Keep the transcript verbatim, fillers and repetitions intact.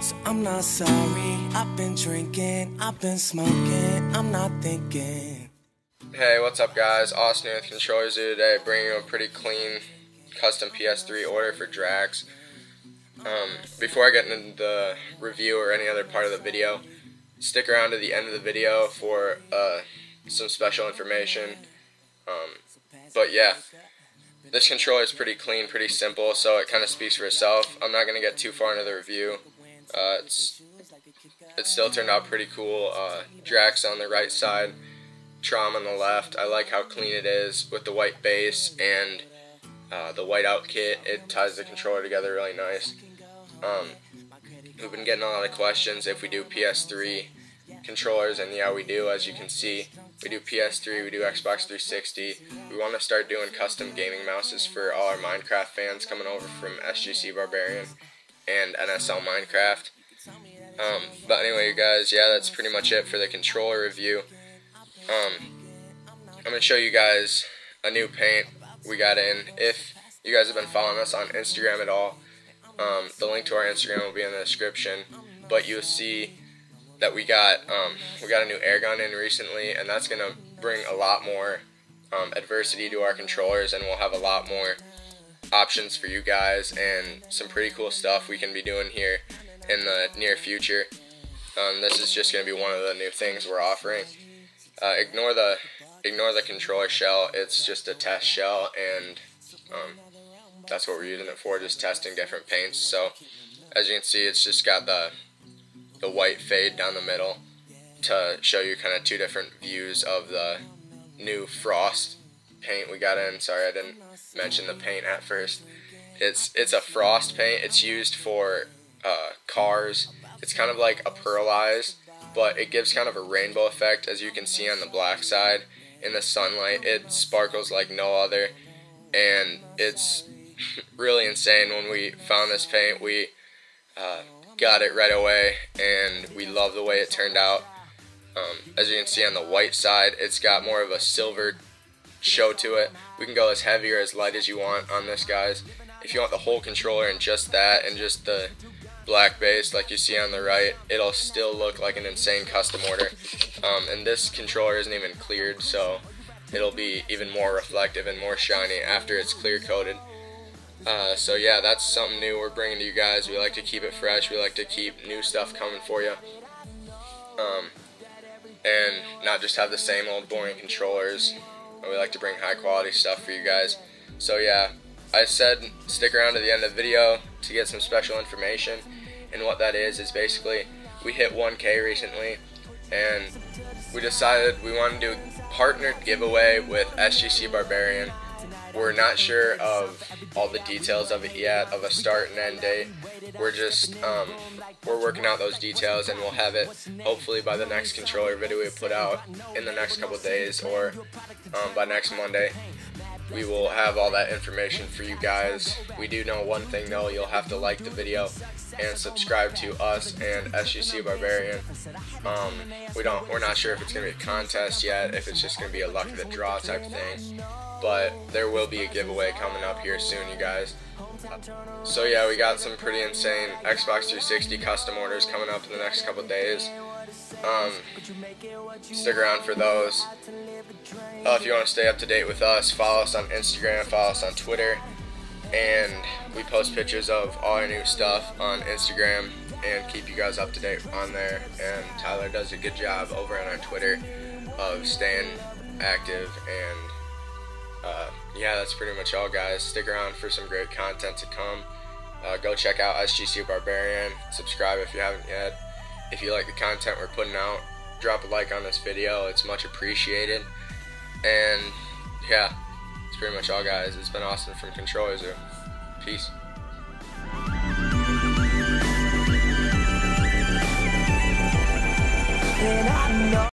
So I'm not sorry, I've been drinking, I've been smoking, I'm not thinking. Hey, what's up guys, Austin with ControllerZoo today, bringing you a pretty clean custom P S three order for Drax. Um, before I get into the review or any other part of the video, stick around to the end of the video for uh, some special information. Um, but yeah, this controller is pretty clean, pretty simple, so it kind of speaks for itself. I'm not going to get too far into the review. Uh, it's, it still turned out pretty cool. uh, Drax on the right side, Traum on the left. I like how clean it is with the white base and uh, the white out kit. It ties the controller together really nice. Um, we've been getting a lot of questions if we do P S three controllers, and yeah, we do. As you can see, we do P S three, we do Xbox three sixty. We want to start doing custom gaming mouses for all our Minecraft fans coming over from S G C Barbarian and N S L Minecraft. Um, but anyway, you guys, yeah, that's pretty much it for the controller review. Um, I'm going to show you guys a new paint we got in. If you guys have been following us on Instagram at all, um, the link to our Instagram will be in the description, but you'll see that we got um, we got a new air gun in recently, and that's going to bring a lot more um, adversity to our controllers, and we'll have a lot more options for you guys and some pretty cool stuff we can be doing here in the near future. Um, this is just going to be one of the new things we're offering. Uh, ignore the ignore the controller shell. It's just a test shell, and um, that's what we're using it for, just testing different paints. So as you can see, it's just got the the white fade down the middle to show you kind of two different views of the new frost paint we got in. Sorry, I didn't mention the paint at first. It's it's a frost paint. It's used for uh, cars. It's kind of like a pearlized, but it gives kind of a rainbow effect, as you can see on the black side. In the sunlight, it sparkles like no other, and it's really insane. When we found this paint, we uh, got it right away, and we love the way it turned out. Um, as you can see on the white side, it's got more of a silver show to it. We can go as heavy or as light as you want on this, guys. If you want the whole controller and just that and just the black base like you see on the right, it'll still look like an insane custom order. Um, and this controller isn't even cleared, so it'll be even more reflective and more shiny after it's clear coated. Uh, so yeah, that's something new we're bringing to you guys. We like to keep it fresh. We like to keep new stuff coming for you, um, and not just have the same old boring controllers. We like to bring high quality stuff for you guys. So yeah, I said stick around to the end of the video to get some special information, and what that is is basically we hit one K recently, and we decided we wanted to do a partnered giveaway with S G C Barbarian. We're not sure of all the details of it yet, of a start and end date. We're just, um, we're working out those details, and we'll have it hopefully by the next controller video we put out in the next couple days, or um, by next Monday. We will have all that information for you guys. We do know one thing though, you'll have to like the video and subscribe to us and S G C Barbarian. Um, we don't, we're not sure if it's going to be a contest yet, if it's just going to be a luck of the draw type thing. But there will be a giveaway coming up here soon, you guys. So yeah, we got some pretty insane Xbox three sixty custom orders coming up in the next couple days. Um, stick around for those. Uh, if you want to stay up to date with us, follow us on Instagram, follow us on Twitter, and we post pictures of all our new stuff on Instagram and keep you guys up to date on there. And Tyler does a good job over on our Twitter of staying active, and Uh, yeah, that's pretty much all, guys. Stick around for some great content to come. Uh, go check out S G C Barbarian. Subscribe if you haven't yet. If you like the content we're putting out, drop a like on this video. It's much appreciated. And yeah, that's pretty much all, guys. It's been Austin from ControllerZoo. Peace.